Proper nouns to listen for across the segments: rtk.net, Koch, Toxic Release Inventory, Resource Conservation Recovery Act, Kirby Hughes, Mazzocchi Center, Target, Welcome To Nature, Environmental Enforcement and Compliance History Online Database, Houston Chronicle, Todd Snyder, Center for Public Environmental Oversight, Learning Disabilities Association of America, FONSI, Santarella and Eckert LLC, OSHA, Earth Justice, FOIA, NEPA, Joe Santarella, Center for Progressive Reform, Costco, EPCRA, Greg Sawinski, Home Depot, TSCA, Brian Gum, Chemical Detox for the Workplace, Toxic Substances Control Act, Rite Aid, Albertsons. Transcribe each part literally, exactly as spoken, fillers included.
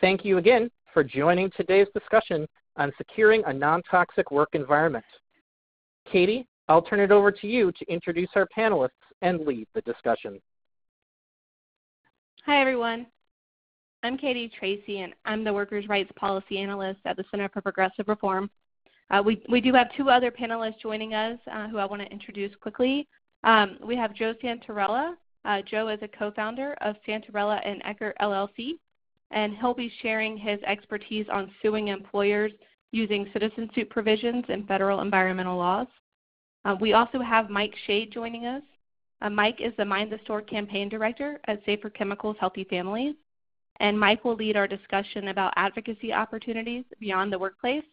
Thank you again for joining today's discussion on securing a non-toxic work environment. Katie, I'll turn it over to you to introduce our panelists and lead the discussion. Hi, everyone. I'm Katie Tracy, and I'm the Workers' Rights Policy Analyst at the Center for Progressive Reform. Uh, we, we do have two other panelists joining us uh, who I want to introduce quickly. Um, we have Joe Santarella. Uh, Joe is a co-founder of Santarella and Eckert L L C, and he'll be sharing his expertise on suing employers using citizen suit provisions in federal environmental laws. Uh, we also have Mike Shade joining us. Uh, Mike is the Mind the Store Campaign Director at Safer Chemicals Healthy Families. And Mike will lead our discussion about advocacy opportunities beyond the workplace,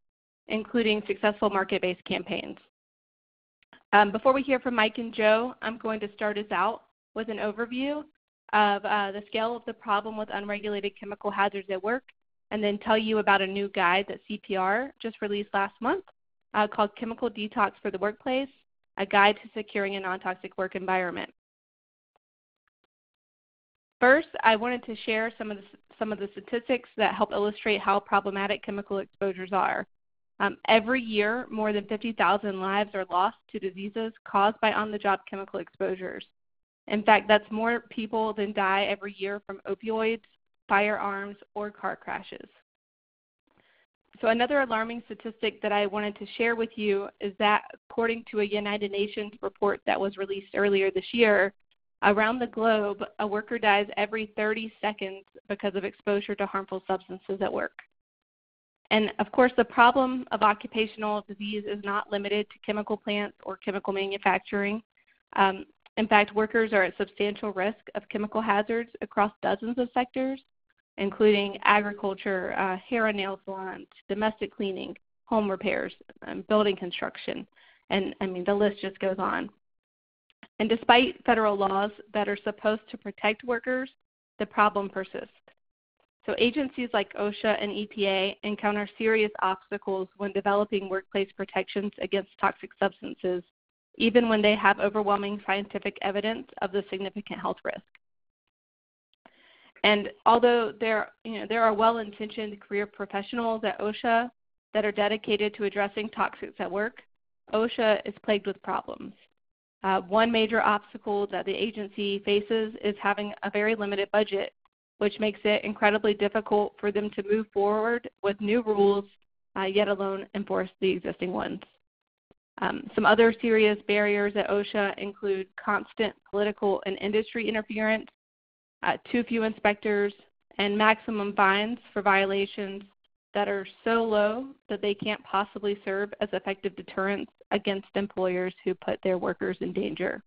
including successful market-based campaigns. Um, before we hear from Mike and Joe, I'm going to start us out with an overview of uh, the scale of the problem with unregulated chemical hazards at work, and then tell you about a new guide that C P R just released last month uh, called Chemical Detox for the Workplace, a guide to securing a non-toxic work environment. First, I wanted to share some of the, some of the statistics that help illustrate how problematic chemical exposures are. Um, every year, more than fifty thousand lives are lost to diseases caused by on-the-job chemical exposures. In fact, that's more people than die every year from opioids, firearms, or car crashes. So another alarming statistic that I wanted to share with you is that, according to a United Nations report that was released earlier this year, around the globe, a worker dies every thirty seconds because of exposure to harmful substances at work. And of course, the problem of occupational disease is not limited to chemical plants or chemical manufacturing. Um, in fact, workers are at substantial risk of chemical hazards across dozens of sectors, including agriculture, uh, hair and nail salons, domestic cleaning, home repairs, um, building construction, and I mean, the list just goes on. And despite federal laws that are supposed to protect workers, the problem persists. So agencies like OSHA and E P A encounter serious obstacles when developing workplace protections against toxic substances, even when they have overwhelming scientific evidence of the significant health risk. And although there, you know, there are well-intentioned career professionals at OSHA that are dedicated to addressing toxics at work, OSHA is plagued with problems. Uh, one major obstacle that the agency faces is having a very limited budget, which makes it incredibly difficult for them to move forward with new rules, uh, yet alone enforce the existing ones. Um, some other serious barriers at OSHA include constant political and industry interference, Uh, too few inspectors, and maximum fines for violations that are so low that they can't possibly serve as effective deterrents against employers who put their workers in danger.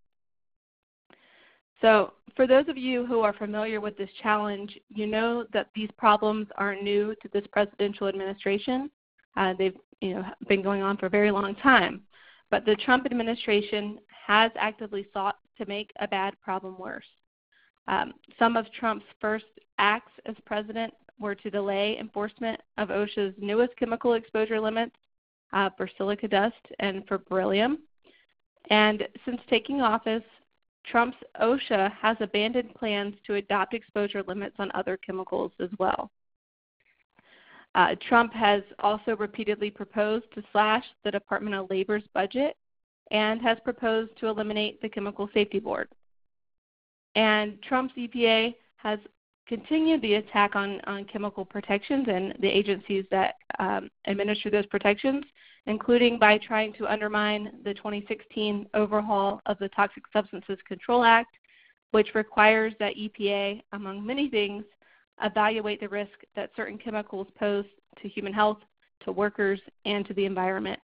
So for those of you who are familiar with this challenge, you know that these problems aren't new to this presidential administration. Uh, they've you know, been going on for a very long time. But the Trump administration has actively sought to make a bad problem worse. Um, some of Trump's first acts as president were to delay enforcement of OSHA's newest chemical exposure limits uh, for silica dust and for beryllium. And since taking office, Trump's OSHA has abandoned plans to adopt exposure limits on other chemicals as well. Uh, Trump has also repeatedly proposed to slash the Department of Labor's budget and has proposed to eliminate the Chemical Safety Board. And Trump's E P A has continued the attack on, on chemical protections and the agencies that um, administer those protections, including by trying to undermine the twenty sixteen overhaul of the Toxic Substances Control Act, which requires that E P A, among many things, evaluate the risk that certain chemicals pose to human health, to workers, and to the environment.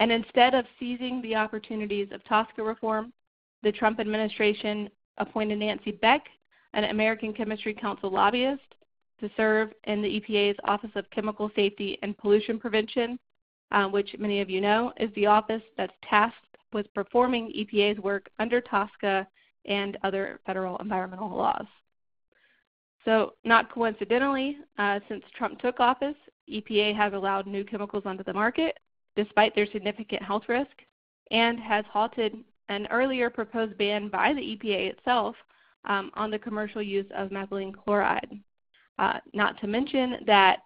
And instead of seizing the opportunities of TSCA reform, the Trump administration appointed Nancy Beck, an American Chemistry Council lobbyist, to serve in the E P A's Office of Chemical Safety and Pollution Prevention, uh, which many of you know is the office that's tasked with performing E P A's work under TSCA and other federal environmental laws. So not coincidentally, uh, since Trump took office, E P A has allowed new chemicals onto the market, despite their significant health risk, and has halted an earlier proposed ban by the E P A itself um, on the commercial use of methylene chloride. Uh, not to mention that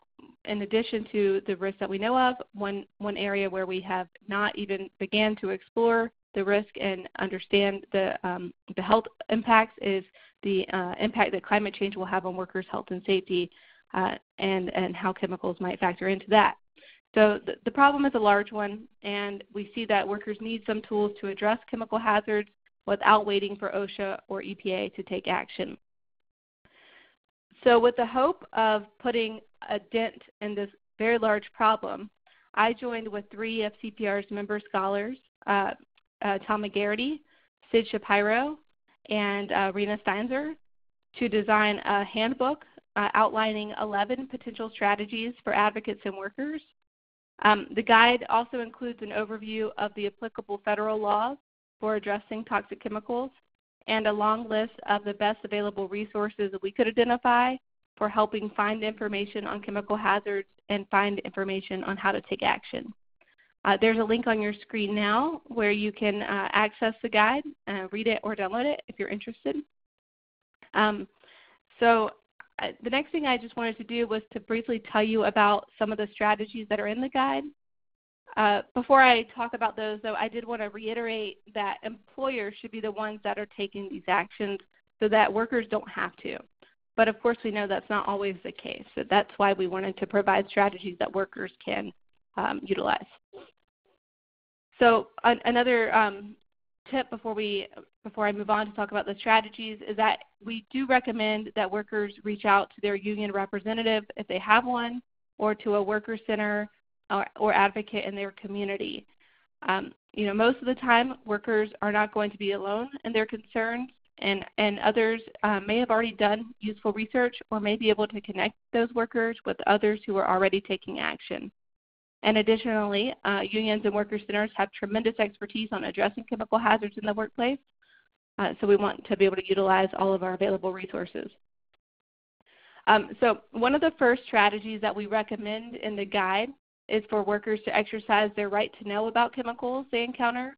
in addition to the risks that we know of, one, one area where we have not even began to explore the risk and understand the, um, the health impacts is the uh, impact that climate change will have on workers' health and safety, uh, and, and how chemicals might factor into that. So the, the problem is a large one, and we see that workers need some tools to address chemical hazards without waiting for OSHA or E P A to take action. So with the hope of putting a dent in this very large problem, I joined with three of C P R's member scholars, uh, uh, Tom McGarity, Sid Shapiro, and uh, Rena Steinzer, to design a handbook uh, outlining eleven potential strategies for advocates and workers. Um, the guide also includes an overview of the applicable federal laws for addressing toxic chemicals and a long list of the best available resources that we could identify for helping find information on chemical hazards and find information on how to take action. Uh, there's a link on your screen now where you can uh, access the guide, uh, read it or download it if you're interested. Um, so uh, the next thing I just wanted to do was to briefly tell you about some of the strategies that are in the guide. Uh, before I talk about those, though, I did want to reiterate that employers should be the ones that are taking these actions so that workers don't have to. But of course, we know that's not always the case. So that's why we wanted to provide strategies that workers can um, utilize. So an, another um, tip before we before I move on to talk about the strategies is that we do recommend that workers reach out to their union representative if they have one, or to a worker center Or, or advocate in their community. Um, you know, most of the time, workers are not going to be alone in their concerns, and, and others uh, may have already done useful research or may be able to connect those workers with others who are already taking action. And additionally, uh, unions and worker centers have tremendous expertise on addressing chemical hazards in the workplace, uh, so we want to be able to utilize all of our available resources. Um, so one of the first strategies that we recommend in the guide is for workers to exercise their right to know about chemicals they encounter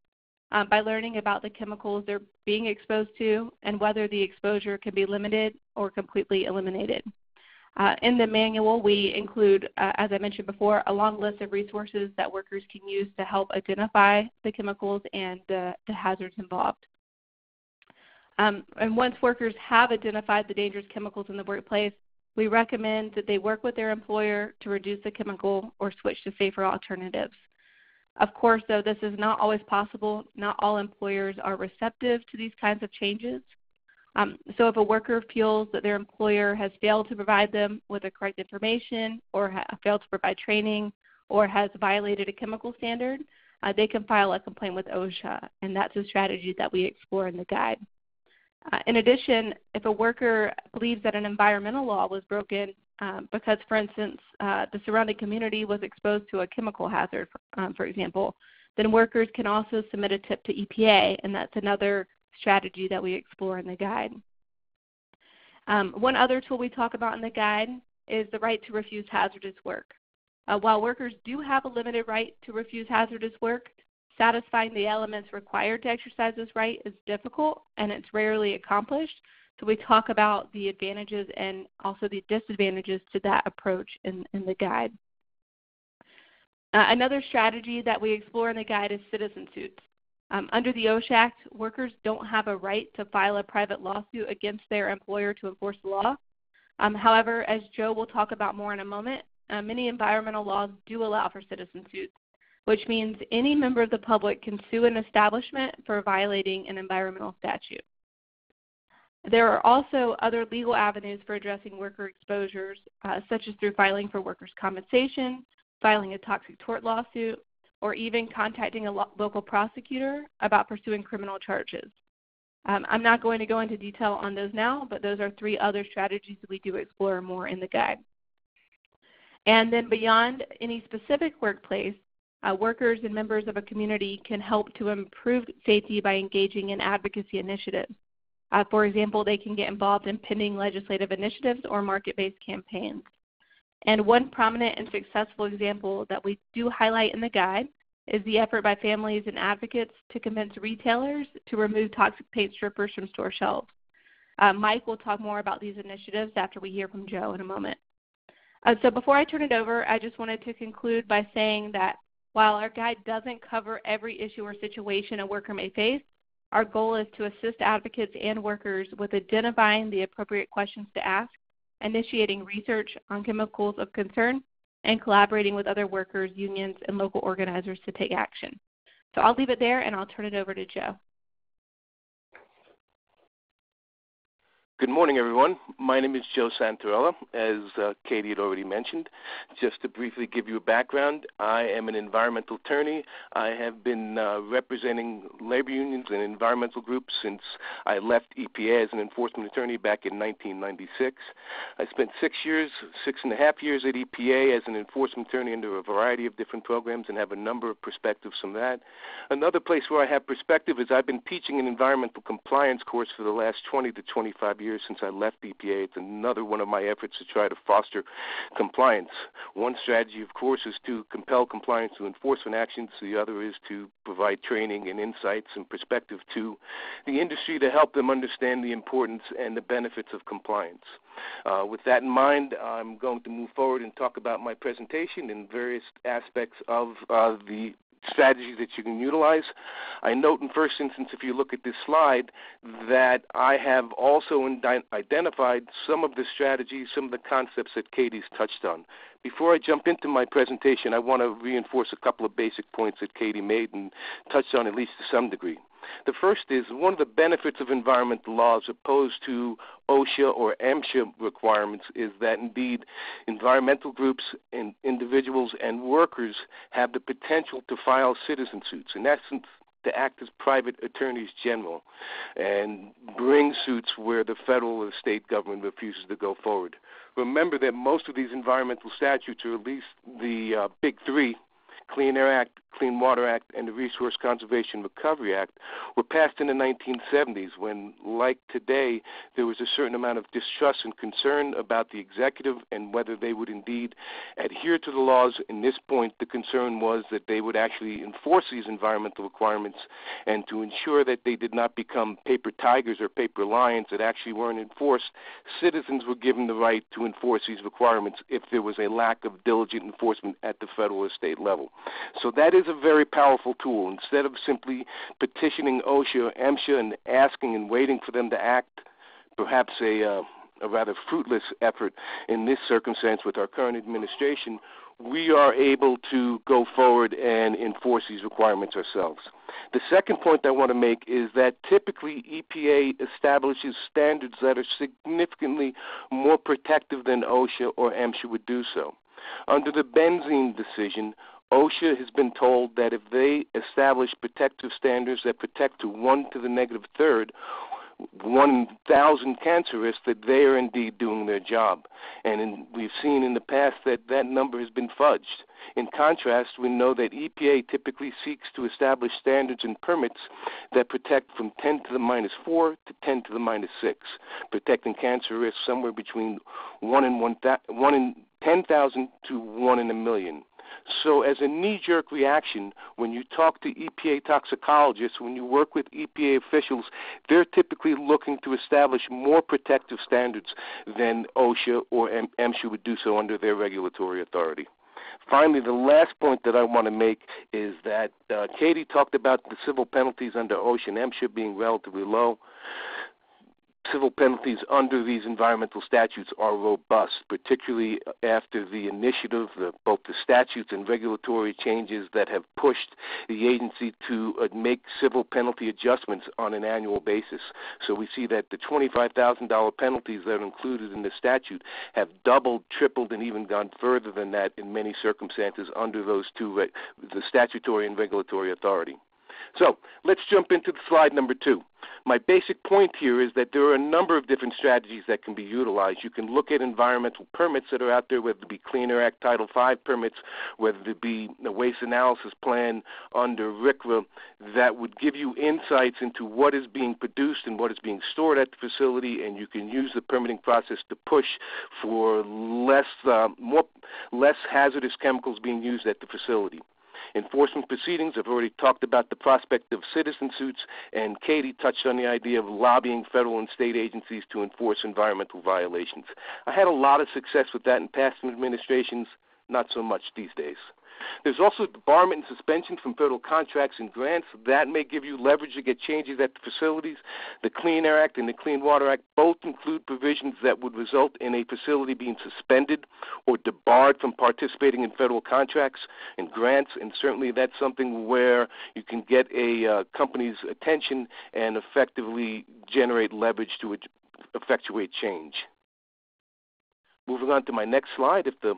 um, by learning about the chemicals they're being exposed to and whether the exposure can be limited or completely eliminated. Uh, in the manual, we include, uh, as I mentioned before, a long list of resources that workers can use to help identify the chemicals and the, the hazards involved. Um, and once workers have identified the dangerous chemicals in the workplace, we recommend that they work with their employer to reduce the chemical or switch to safer alternatives. Of course, though, this is not always possible. Not all employers are receptive to these kinds of changes. Um, so if a worker feels that their employer has failed to provide them with the correct information or ha failed to provide training or has violated a chemical standard, uh, they can file a complaint with OSHA, and that's a strategy that we explore in the guide. Uh, in addition, if a worker believes that an environmental law was broken um, because, for instance, uh, the surrounding community was exposed to a chemical hazard, um, for example, then workers can also submit a tip to E P A, and that's another strategy that we explore in the guide. Um, one other tool we talk about in the guide is the right to refuse hazardous work. Uh, while workers do have a limited right to refuse hazardous work, satisfying the elements required to exercise this right is difficult, and it's rarely accomplished. So we talk about the advantages and also the disadvantages to that approach in, in the guide. Uh, another strategy that we explore in the guide is citizen suits. Um, under the OSHA Act, workers don't have a right to file a private lawsuit against their employer to enforce the law. Um, however, as Joe will talk about more in a moment, uh, many environmental laws do allow for citizen suits, which means any member of the public can sue an establishment for violating an environmental statute. There are also other legal avenues for addressing worker exposures, uh, such as through filing for workers' compensation, filing a toxic tort lawsuit, or even contacting a lo local prosecutor about pursuing criminal charges. Um, I'm not going to go into detail on those now, but those are three other strategies that we do explore more in the guide. And then beyond any specific workplace, Uh, workers and members of a community can help to improve safety by engaging in advocacy initiatives. Uh, for example, they can get involved in pending legislative initiatives or market-based campaigns. And one prominent and successful example that we do highlight in the guide is the effort by families and advocates to convince retailers to remove toxic paint strippers from store shelves. Uh, Mike will talk more about these initiatives after we hear from Joe in a moment. Uh, so before I turn it over, I just wanted to conclude by saying that while our guide doesn't cover every issue or situation a worker may face, our goal is to assist advocates and workers with identifying the appropriate questions to ask, initiating research on chemicals of concern, and collaborating with other workers, unions, and local organizers to take action. So I'll leave it there, and I'll turn it over to Joe. Good morning, everyone. My name is Joe Santarella, as uh, Katie had already mentioned. Just to briefly give you a background, I am an environmental attorney. I have been uh, representing labor unions and environmental groups since I left E P A as an enforcement attorney back in nineteen ninety-six. I spent six years, six and a half years at E P A as an enforcement attorney under a variety of different programs and have a number of perspectives from that. Another place where I have perspective is I've been teaching an environmental compliance course for the last twenty to twenty-five years. Since I left E P A. It's another one of my efforts to try to foster compliance. One strategy, of course, is to compel compliance to enforcement actions. The other is to provide training and insights and perspective to the industry to help them understand the importance and the benefits of compliance. Uh, with that in mind, I'm going to move forward and talk about my presentation and various aspects of uh, the strategies that you can utilize. I note in first instance, if you look at this slide, that I have also identified some of the strategies, some of the concepts that Katie's touched on. Before I jump into my presentation, I want to reinforce a couple of basic points that Katie made and touched on at least to some degree. The first is one of the benefits of environmental law as opposed to OSHA or M S H A requirements is that indeed environmental groups and individuals and workers have the potential to file citizen suits. In essence, to act as private attorneys general and bring suits where the federal or state government refuses to go forward. Remember that most of these environmental statutes, or at least the uh, big three, Clean Air Act, Clean Water Act, and the Resource Conservation Recovery Act, were passed in the nineteen seventies when, like today, there was a certain amount of distrust and concern about the executive and whether they would indeed adhere to the laws. In this point, the concern was that they would actually enforce these environmental requirements and to ensure that they did not become paper tigers or paper lions that actually weren't enforced. Citizens were given the right to enforce these requirements if there was a lack of diligent enforcement at the federal or state level. So that is a very powerful tool. Instead of simply petitioning OSHA or M S H A and asking and waiting for them to act, perhaps a, uh, a rather fruitless effort in this circumstance with our current administration, we are able to go forward and enforce these requirements ourselves. The second point I want to make is that typically E P A establishes standards that are significantly more protective than OSHA or M S H A would do so. Under the benzene decision, OSHA has been told that if they establish protective standards that protect to one to the negative third, one thousand cancer risks, that they are indeed doing their job. And in, we've seen in the past that that number has been fudged. In contrast, we know that E P A typically seeks to establish standards and permits that protect from ten to the minus four to ten to the minus six, protecting cancer risks somewhere between one in ten thousand to one in a million. So as a knee-jerk reaction, when you talk to E P A toxicologists, when you work with E P A officials, they're typically looking to establish more protective standards than OSHA or M S H A would do so under their regulatory authority. Finally, the last point that I want to make is that uh, Katie talked about the civil penalties under OSHA and M S H A being relatively low. Civil penalties under these environmental statutes are robust, particularly after the initiative, the, both the statutes and regulatory changes that have pushed the agency to uh, make civil penalty adjustments on an annual basis. So we see that the twenty-five thousand dollar penalties that are included in the statute have doubled, tripled, and even gone further than that in many circumstances under those two, re- the statutory and regulatory authority. So let's jump into slide number two. My basic point here is that there are a number of different strategies that can be utilized. You can look at environmental permits that are out there, whether it be Clean Air Act Title five permits, whether it be the waste analysis plan under RCRA, that would give you insights into what is being produced and what is being stored at the facility, and you can use the permitting process to push for less, uh, more, less hazardous chemicals being used at the facility. enforcement proceedings. I've already talked about the prospect of citizen suits, and Katie touched on the idea of lobbying federal and state agencies to enforce environmental violations. I had a lot of success with that in past administrations, not so much these days. There's also debarment and suspension from federal contracts and grants. That may give you leverage to get changes at the facilities. The Clean Air Act and the Clean Water Act both include provisions that would result in a facility being suspended or debarred from participating in federal contracts and grants, and certainly that's something where you can get a uh, company's attention and effectively generate leverage to effectuate change. Moving on to my next slide, if the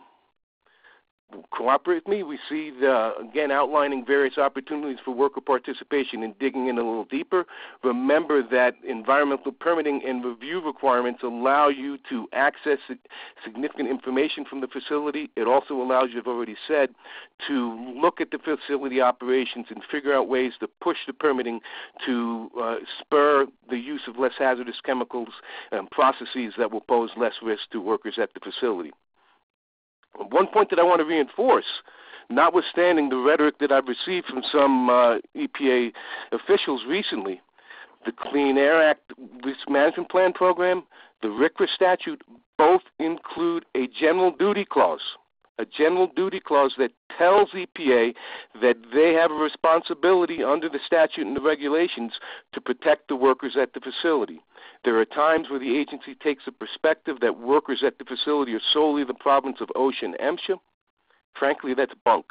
cooperate with me, we see, the, again, outlining various opportunities for worker participation and digging in a little deeper. Remember that environmental permitting and review requirements allow you to access significant information from the facility. It also allows you, I've already said, to look at the facility operations and figure out ways to push the permitting to uh, spur the use of less hazardous chemicals and processes that will pose less risk to workers at the facility. One point that I want to reinforce, notwithstanding the rhetoric that I've received from some uh, E P A officials recently, the Clean Air Act Risk Management Plan Program, the RCRA statute, both include a general duty clause, a general duty clause that tells E P A that they have a responsibility under the statute and the regulations to protect the workers at the facility. There are times where the agency takes the perspective that workers at the facility are solely the province of OSHA and M S H A. Frankly, that's bunk.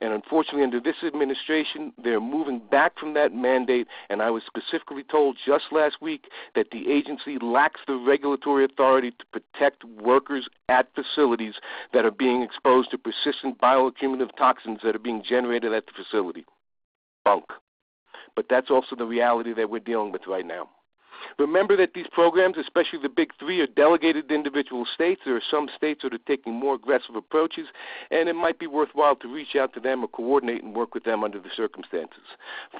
And unfortunately, under this administration, they're moving back from that mandate, and I was specifically told just last week that the agency lacks the regulatory authority to protect workers at facilities that are being exposed to persistent bioaccumulative toxins that are being generated at the facility. Bunk. But that's also the reality that we're dealing with right now. Remember that these programs, especially the big three, are delegated to individual states. There are some states that are taking more aggressive approaches, and it might be worthwhile to reach out to them or coordinate and work with them under the circumstances.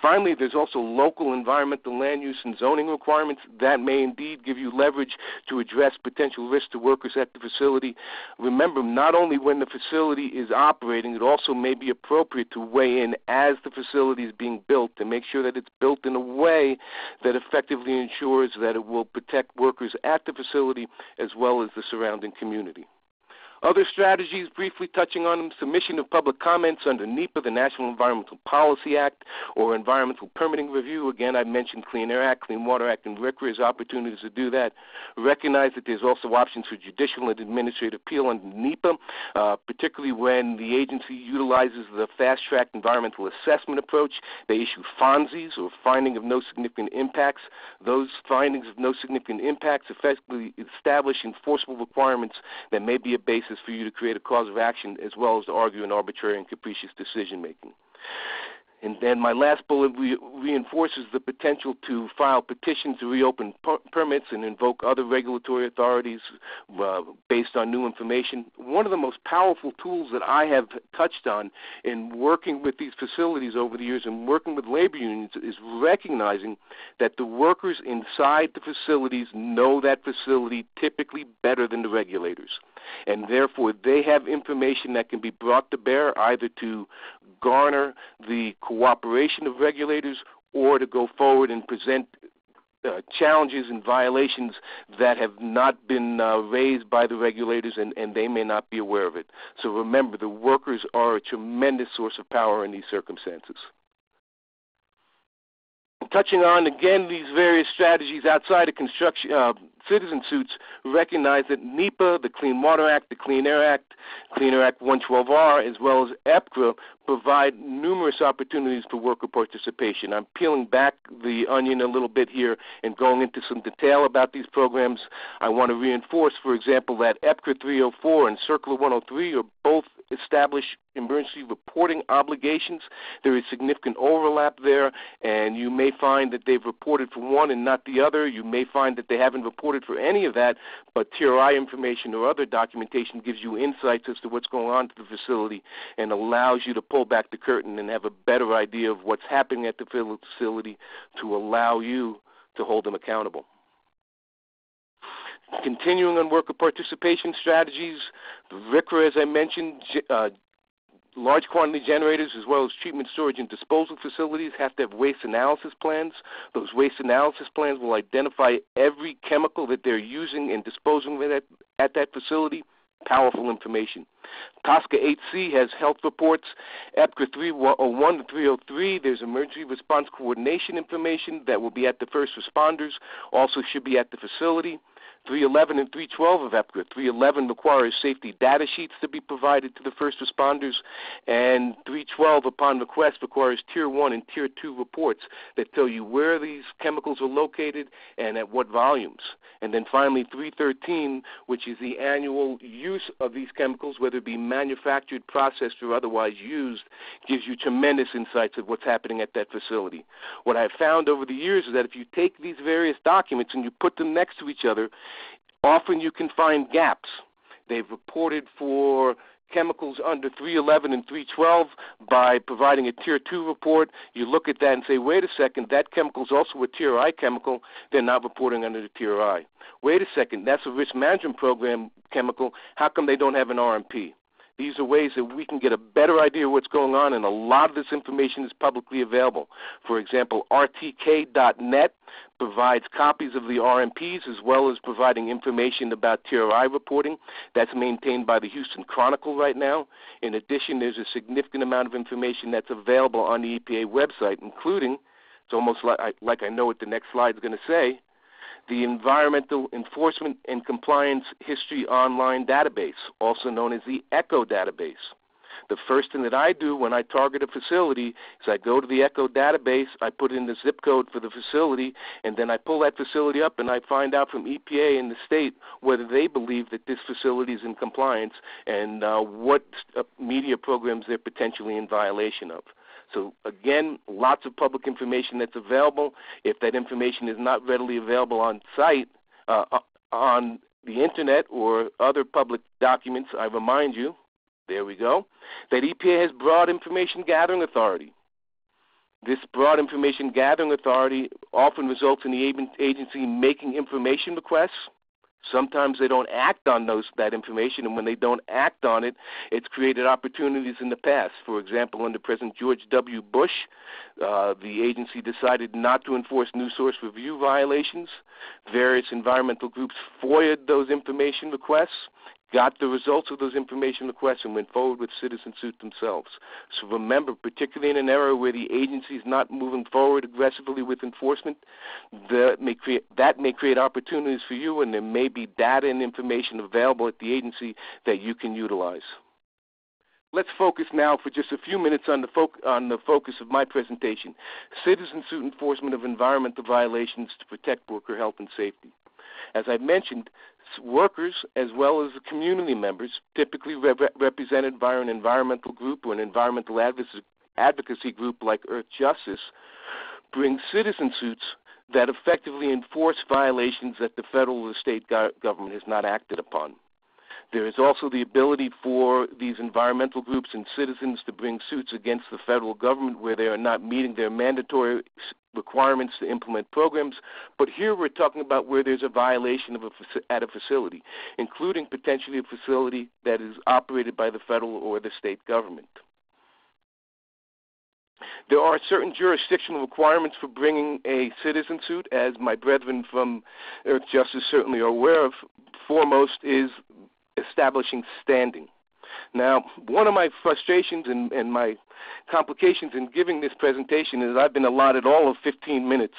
Finally, there's also local environmental land use and zoning requirements that may indeed give you leverage to address potential risks to workers at the facility. Remember, not only when the facility is operating, it also may be appropriate to weigh in as the facility is being built to make sure that it's built in a way that effectively ensures that it will protect workers at the facility as well as the surrounding community. Other strategies, briefly touching on them, submission of public comments under NEPA, the National Environmental Policy Act, or environmental permitting review. Again, I mentioned Clean Air Act, Clean Water Act, and RCRA as opportunities to do that. Recognize that there's also options for judicial and administrative appeal under NEPA, uh, particularly when the agency utilizes the fast-track environmental assessment approach. They issue FONSIs, or finding of no significant impacts. Those findings of no significant impacts effectively establish enforceable requirements that may be a basis for you to create a cause of action as well as to argue an arbitrary and capricious decision-making. And then my last bullet re reinforces the potential to file petitions to reopen per permits and invoke other regulatory authorities uh, based on new information. One of the most powerful tools that I have touched on in working with these facilities over the years and working with labor unions is recognizing that the workers inside the facilities know that facility typically better than the regulators. And therefore, they have information that can be brought to bear either to garner the cooperation of regulators or to go forward and present uh, challenges and violations that have not been uh, raised by the regulators, and, and they may not be aware of it. So remember, the workers are a tremendous source of power in these circumstances. Touching on, again, these various strategies outside of construction, uh, citizen suits, recognize that NEPA, the Clean Water Act, the Clean Air Act, Clean Air Act one twelve R, as well as E P C R A, provide numerous opportunities for worker participation. I'm peeling back the onion a little bit here and going into some detail about these programs. I want to reinforce, for example, that E P C R A three oh four and CERCLA one oh three are both establish emergency reporting obligations. There is significant overlap there, and you may find that they've reported for one and not the other. You may find that they haven't reported for any of that, but T R I information or other documentation gives you insights as to what's going on at the facility and allows you to pull back the curtain and have a better idea of what's happening at the facility to allow you to hold them accountable. Continuing on worker participation strategies, RCRA, as I mentioned, uh, Large quantity generators as well as treatment, storage, and disposal facilities have to have waste analysis plans. Those waste analysis plans will identify every chemical that they're using and disposing of at, at that facility. Powerful information. TSCA eight C has health reports. E P C R A three one oh one to three oh three, there's emergency response coordination information that will be at the first responders, also should be at the facility. three eleven and three twelve of E P C R A. three eleven requires safety data sheets to be provided to the first responders, and three twelve, upon request, requires Tier one and Tier two reports that tell you where these chemicals are located and at what volumes. And then finally, three thirteen, which is the annual use of these chemicals, whether it be manufactured, processed, or otherwise used, gives you tremendous insights of what's happening at that facility. What I've found over the years is that if you take these various documents and you put them next to each other, often you can find gaps. They've reported for chemicals under three eleven and three twelve by providing a Tier two report. You look at that and say, wait a second, that chemical is also a Tier one chemical. They're not reporting under the Tier one. Wait a second, that's a risk management program chemical. How come they don't have an R M P? These are ways that we can get a better idea of what's going on, and a lot of this information is publicly available. For example, R T K dot net provides copies of the R M Ps as well as providing information about T R I reporting. That's maintained by the Houston Chronicle right now. In addition, there's a significant amount of information that's available on the E P A website, including, it's almost like I, like I know what the next slide is going to say, the Environmental Enforcement and Compliance History Online Database, also known as the ECHO database. The first thing that I do when I target a facility is I go to the ECHO database, I put in the zip code for the facility, and then I pull that facility up and I find out from E P A in the state whether they believe that this facility is in compliance and uh, what uh, media programs they're potentially in violation of. So, again, lots of public information that's available. If that information is not readily available on site, uh, on the Internet or other public documents, I remind you, there we go, that E P A has broad information gathering authority. This broad information gathering authority often results in the agency making information requests. Sometimes they don't act on those, that information, and when they don't act on it, it's created opportunities in the past. For example, under President George W. Bush, uh, the agency decided not to enforce new source review violations. Various environmental groups FOIA'd those information requests, got the results of those information requests, and went forward with citizen suit themselves. So remember, particularly in an era where the agency is not moving forward aggressively with enforcement, that may create, that may create opportunities for you, and there may be data and information available at the agency that you can utilize. Let's focus now for just a few minutes on the, fo on the focus of my presentation, citizen suit enforcement of environmental violations to protect worker health and safety. As I mentioned, workers as well as the community members, typically rep represented by an environmental group or an environmental advocacy group like Earth Justice, bring citizen suits that effectively enforce violations that the federal or state go government has not acted upon. There is also the ability for these environmental groups and citizens to bring suits against the federal government where they are not meeting their mandatory requirements to implement programs. But here we're talking about where there's a violation of a, at a facility, including potentially a facility that is operated by the federal or the state government. There are certain jurisdictional requirements for bringing a citizen suit, as my brethren from Earth Justice certainly are aware of. Foremost is establishing standing. Now, one of my frustrations and, and my complications in giving this presentation is I've been allotted all of fifteen minutes,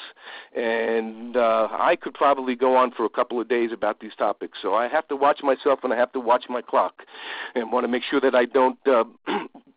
and uh, I could probably go on for a couple of days about these topics. So I have to watch myself and I have to watch my clock, and want to make sure that I don't uh,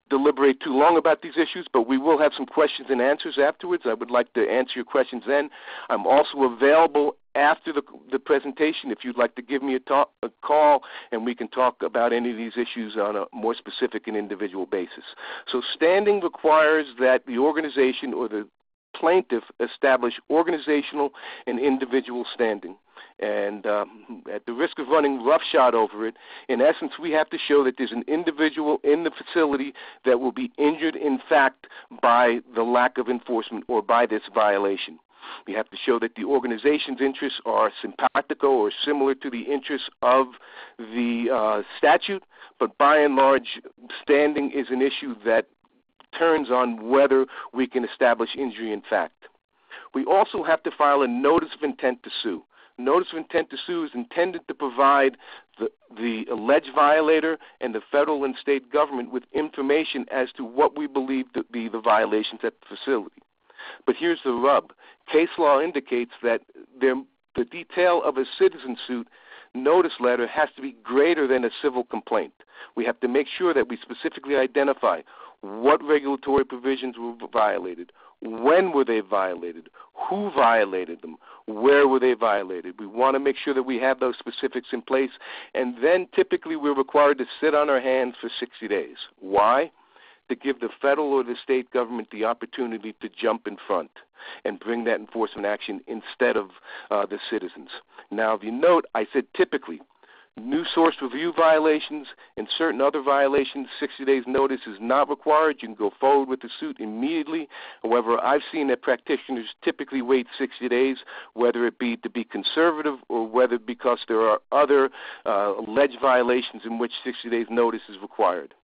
deliberate too long about these issues, but we will have some questions and answers afterwards. I would like to answer your questions then. I'm also available after the, the presentation if you'd like to give me a, talk, a call, and we can talk about any of these issues on a more specific and individual basis. So standing requires that the organization or the plaintiff establish organizational and individual standing. And um, at the risk of running roughshod over it, in essence, we have to show that there's an individual in the facility that will be injured in fact by the lack of enforcement or by this violation. We have to show that the organization's interests are simpatico or similar to the interests of the uh, statute, but by and large, standing is an issue that turns on whether we can establish injury in fact. We also have to file a notice of intent to sue. Notice of intent to sue is intended to provide the, the alleged violator and the federal and state government with information as to what we believe to be the violations at the facility. But here's the rub. Case law indicates that there, the detail of a citizen suit notice letter has to be greater than a civil complaint. We have to make sure that we specifically identify what regulatory provisions were violated, when were they violated, who violated them, where were they violated. We want to make sure that we have those specifics in place, and then typically we're required to sit on our hands for sixty days. Why? To give the federal or the state government the opportunity to jump in front and bring that enforcement action instead of uh, the citizens. Now, if you note, I said typically. New source review violations and certain other violations, sixty days notice is not required. You can go forward with the suit immediately. However, I've seen that practitioners typically wait sixty days, whether it be to be conservative or whether because there are other uh, alleged violations in which sixty days notice is required.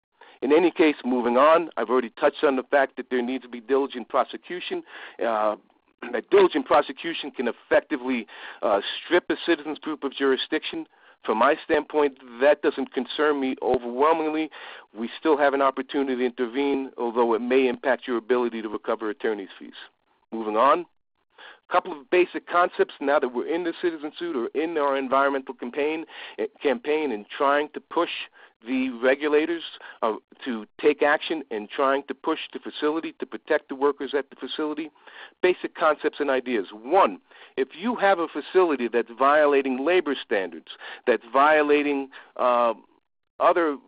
In any case, moving on, I've already touched on the fact that there needs to be diligent prosecution. Uh, that diligent prosecution can effectively uh, strip a citizens group of jurisdiction. From my standpoint, that doesn't concern me overwhelmingly. We still have an opportunity to intervene, although it may impact your ability to recover attorney's fees. Moving on, a couple of basic concepts now that we're in the citizen suit or in our environmental campaign, campaign and trying to push the regulators uh, to take action and trying to push the facility to protect the workers at the facility. Basic concepts and ideas. One, if you have a facility that's violating labor standards, that's violating uh, other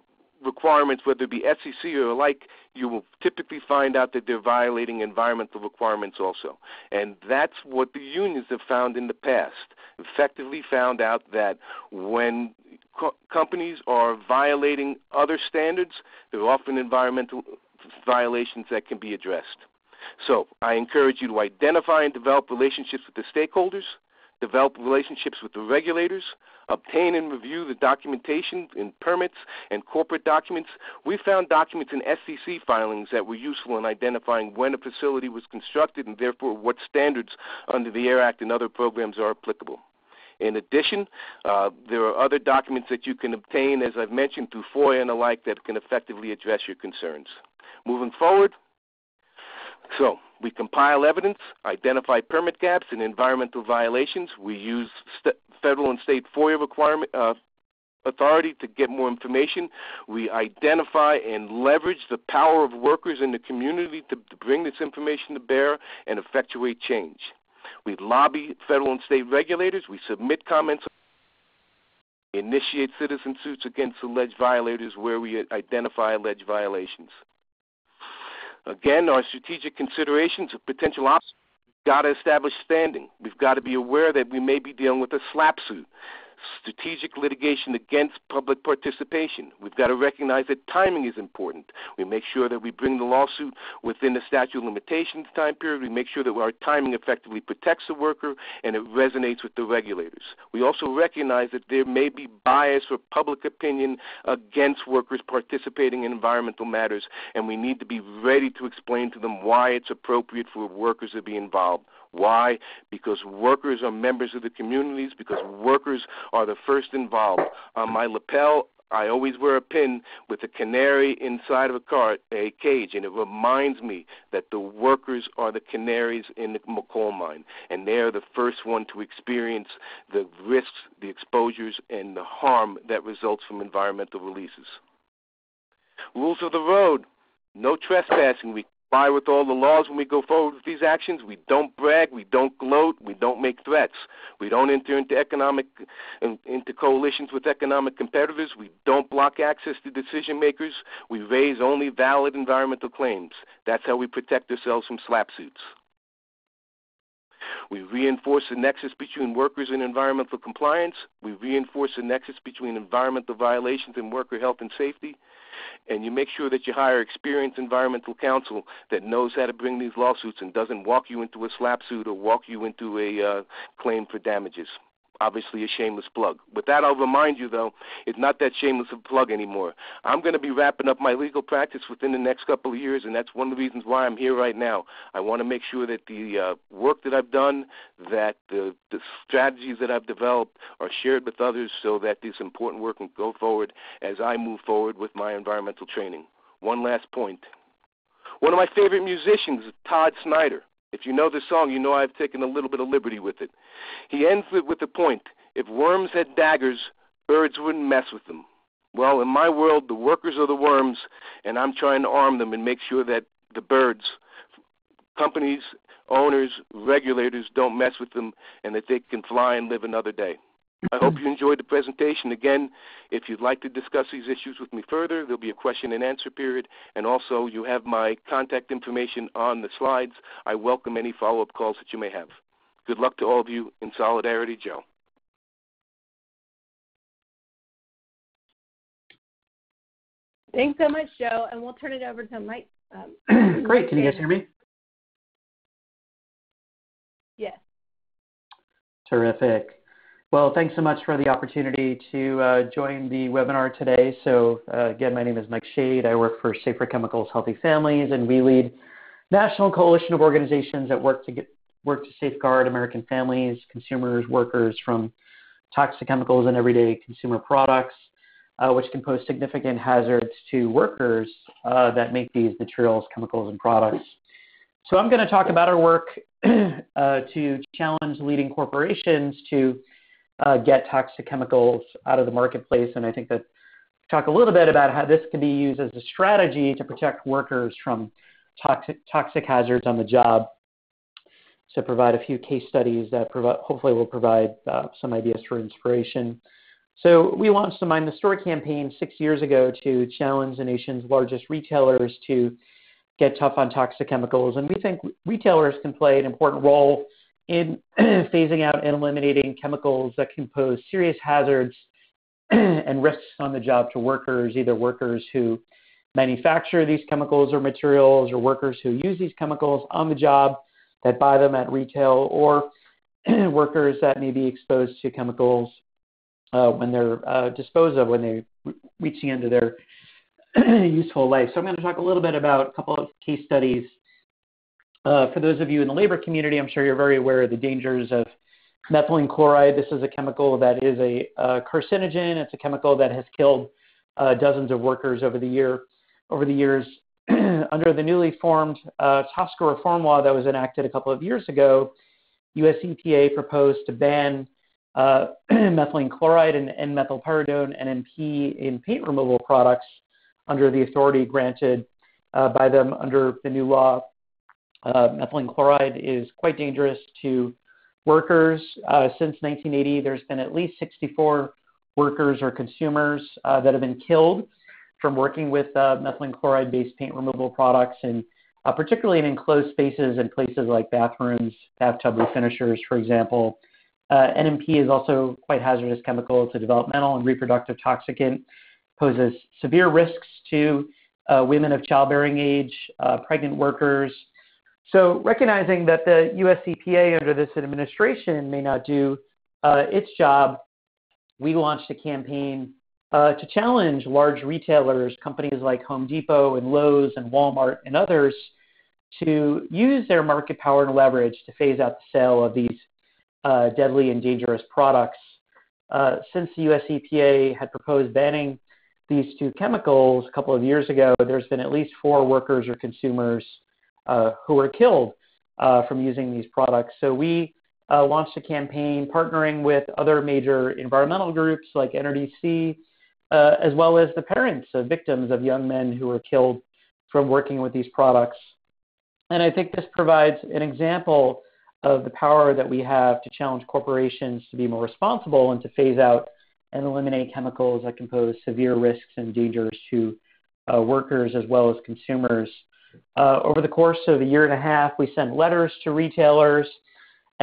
requirements, whether it be S E C or like, you will typically find out that they're violating environmental requirements also. And that's what the unions have found in the past, effectively found out that when co companies are violating other standards, there are often environmental violations that can be addressed. So I encourage you to identify and develop relationships with the stakeholders, develop relationships with the regulators, obtain and review the documentation in permits and corporate documents. We found documents in S E C filings that were useful in identifying when a facility was constructed and therefore what standards under the Air Act and other programs are applicable. In addition, uh, there are other documents that you can obtain, as I've mentioned, through FOIA and the like that can effectively address your concerns. Moving forward, so we compile evidence, identify permit gaps and environmental violations. We use federal and state FOIA requirement uh, authority to get more information. We identify and leverage the power of workers in the community to, to bring this information to bear and effectuate change. We lobby federal and state regulators. We submit comments. We initiate citizen suits against alleged violators where we identify alleged violations. Again, our strategic considerations of potential obstacles, we've got to establish standing. We've got to be aware that we may be dealing with a slap suit, strategic litigation against public participation. We've got to recognize that timing is important. We make sure that we bring the lawsuit within the statute of limitations time period. We make sure that our timing effectively protects the worker and it resonates with the regulators. We also recognize that there may be bias or public opinion against workers participating in environmental matters, and we need to be ready to explain to them why it's appropriate for workers to be involved. Why? Because workers are members of the communities, because workers are the first involved. On my lapel, I always wear a pin with a canary inside of a, car, a cage, and it reminds me that the workers are the canaries in the coal mine, and they are the first one to experience the risks, the exposures, and the harm that results from environmental releases. Rules of the road, no trespassing. We comply with all the laws when we go forward with these actions. We don't brag, we don't gloat, we don't make threats. We don't enter into economic into coalitions with economic competitors. We don't block access to decision makers. We raise only valid environmental claims. That's how we protect ourselves from slap suits. We reinforce the nexus between workers and environmental compliance. We reinforce the nexus between environmental violations and worker health and safety. and you make sure that you hire experienced environmental counsel that knows how to bring these lawsuits and doesn't walk you into a slap suit or walk you into a uh, claim for damages. Obviously a shameless plug. With that, I'll remind you, though, it's not that shameless of a plug anymore. I'm going to be wrapping up my legal practice within the next couple of years, and that's one of the reasons why I'm here right now. I want to make sure that the uh, work that I've done, that the, the strategies that I've developed are shared with others so that this important work can go forward as I move forward with my environmental training. One last point. One of my favorite musicians is Todd Snyder. If you know the song, you know I've taken a little bit of liberty with it. He ends it with the point, if worms had daggers, birds wouldn't mess with them. Well, in my world, the workers are the worms, and I'm trying to arm them and make sure that the birds, companies, owners, regulators don't mess with them and that they can fly and live another day. I hope you enjoyed the presentation. Again, if you'd like to discuss these issues with me further, there'll be a question and answer period, and also you have my contact information on the slides. I welcome any follow-up calls that you may have. Good luck to all of you. In solidarity, Joe. Thanks so much, Joe, and we'll turn it over to Mike. Um, Great. Can you guys hear me? Yes. Terrific. Well, thanks so much for the opportunity to uh, join the webinar today. So uh, again, my name is Mike Shade. I work for Safer Chemicals Healthy Families, and we lead national coalition of organizations that work to, get, work to safeguard American families, consumers, workers from toxic chemicals in everyday consumer products, uh, which can pose significant hazards to workers uh, that make these materials, chemicals, and products. So I'm gonna talk about our work uh, to challenge leading corporations to Uh, get toxic chemicals out of the marketplace, and I think that talk a little bit about how this can be used as a strategy to protect workers from toxic, toxic hazards on the job. So provide a few case studies that provi- hopefully will provide uh, some ideas for inspiration. So we launched the Mind the Store campaign six years ago to challenge the nation's largest retailers to get tough on toxic chemicals, and we think retailers can play an important role in phasing out and eliminating chemicals that can pose serious hazards and risks on the job to workers, either workers who manufacture these chemicals or materials, or workers who use these chemicals on the job that buy them at retail, or workers that may be exposed to chemicals uh, when they're uh, disposed of, when they reach the end of their useful life. So I'm going to talk a little bit about a couple of case studies. Uh, for those of you in the labor community, I'm sure you're very aware of the dangers of methylene chloride. This is a chemical that is a, a carcinogen. It's a chemical that has killed uh, dozens of workers over the year, over the years. Under the newly formed uh, T S C A reform law that was enacted a couple of years ago, U S E P A proposed to ban uh, methylene chloride and N-methylpyridone, N M P, in paint removal products under the authority granted uh, by them under the new law. Uh, methylene chloride is quite dangerous to workers. Uh, since nineteen eighty, there's been at least sixty-four workers or consumers uh, that have been killed from working with uh, methylene chloride-based paint removal products, and uh, particularly in enclosed spaces and places like bathrooms, bathtub refinishers, for example. Uh, N M P is also quite hazardous chemical. It's a developmental and reproductive toxicant, poses severe risks to uh, women of childbearing age, uh, pregnant workers. So recognizing that the U S E P A under this administration may not do uh, its job, we launched a campaign uh, to challenge large retailers, companies like Home Depot and Lowe's and Walmart and others, to use their market power and leverage to phase out the sale of these uh, deadly and dangerous products. Uh, since the U S E P A had proposed banning these two chemicals a couple of years ago, there's been at least four workers or consumers Uh, who were killed uh, from using these products. So we uh, launched a campaign partnering with other major environmental groups like N R D C, uh, as well as the parents of victims of young men who were killed from working with these products. And I think this provides an example of the power that we have to challenge corporations to be more responsible and to phase out and eliminate chemicals that can pose severe risks and dangers to uh, workers as well as consumers. Uh, over the course of a year and a half, we sent letters to retailers,